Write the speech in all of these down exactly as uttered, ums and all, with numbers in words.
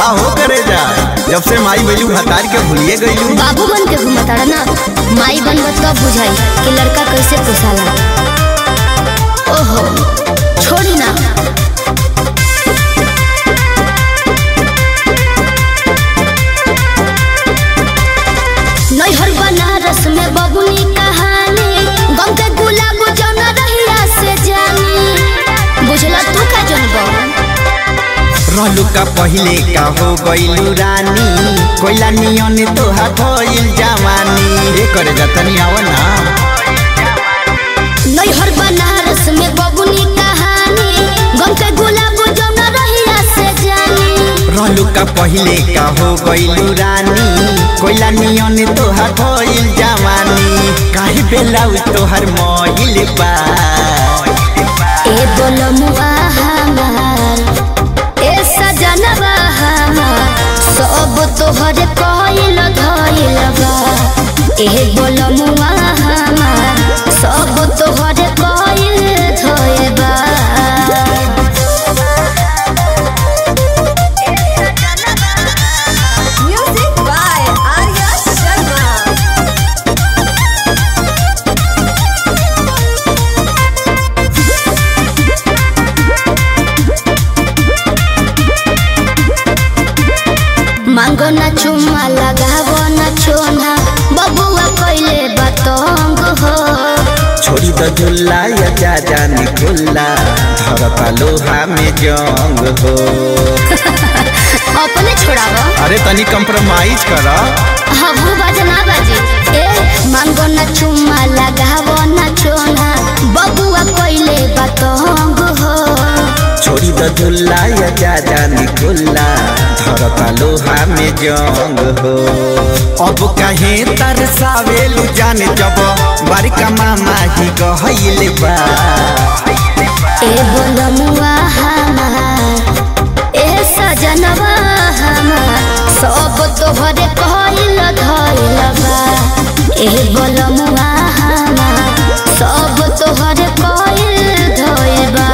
का हो करे जा, जब से माई बजू हतार के भूलिए गई। बाबू बन के घुमताड़ा ना, माई बन बत का बुझाई कि लड़का कैसे पोसाला। ओहो छोड़ी ना। नैहर बनारस में बबुनी कहानी, गम के गुलाब जौन रहिया से जानी। बुझला तू का जौन रहलू का पहले का हो गईलू रानी, कोयला नियन तोहा भइल जवानी। ए करे जतनी आव ना नैहर बनारस में बबुनी कहानी, गम के गुलाब जौन रहिया से जानी। रहलू का पहले का हो गईलू रानी, कोयला नियन तोहा भइल जवानी। काहे बेलाउ तोहर मोहिल बा, ए बोलमुआ हमार सजनवा हमार, सब तोहरे कइल धइल बा। एहे बोलमुआ हमार, सब तोहरे कइल धइल बा। Music by Arya Sharma. मांगो ना चुमा लगावो ना छोना, बबुआ कइले बतंग हो। छोड़ी त झुल्ला या जा जानी खुल्ला, धरता लोहा में जंग हो। अपने छोड़ावा, अरे तनी कंप्रोमाइज करा। हाँ वो बाजे ना बाजे। ए मांगो ना चुमा लगावो ना छोना, बबुआ कइले बतंग हो। छोड़ी त झुल्ला या जा जानी खुल्ला, धरता लोहा में जंग हो। अब काहे तरसावेलू जाने जब बारिका मामा ही कहइले बा। ए बोलमुआ हमार, ए सजनवा हमार, सब तोहरे कइल धइल बा। ए बोलमुआ हमार, सब तोहरे कइल धइल बा।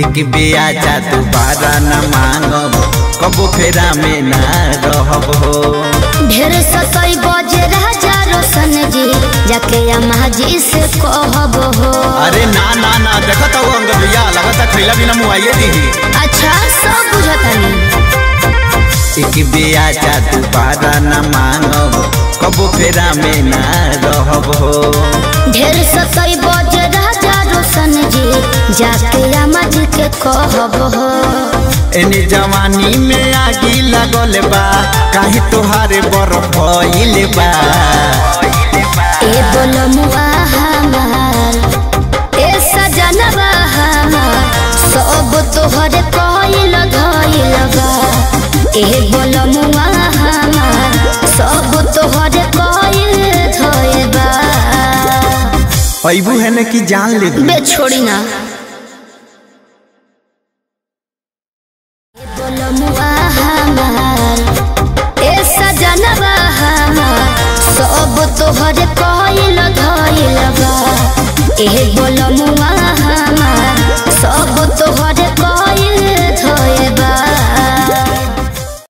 एक बेआजा दोबारा न मांगब, कबो फेरा में ना रहब हो। ढेर सतई बजे राजा रोशन जी, जाके अम्मा जी से कहब हो। अरे ना ना ना, देखत हूँ अंग भैया लगता खैला बिना मुआइये दीही। अच्छा सब बुझतनी। एक बेआजा दोबारा न मांगब, कबो फेरा में ना रहब हो। ढेर सतई बजे राजा रोशन जी, जाके अम्मा जी के कहब हो। एने जवानी में आगी लगल बा, काहे तोहारे बरफ भइल बा। ए बोलमुआ हमार, ए सजनवा हमार, सब तोहरे कइल धइल बा। ए बोलमुआ हमार, सब तोहरे कइल धइल बा। अइबू है न कि जान ले बे छोड़ी ना। बोलमुआ हमार, ए सजनवा हमार, सब तोहरे कइल धइल बा। ए बोलमुआ हमार, सब तोहरे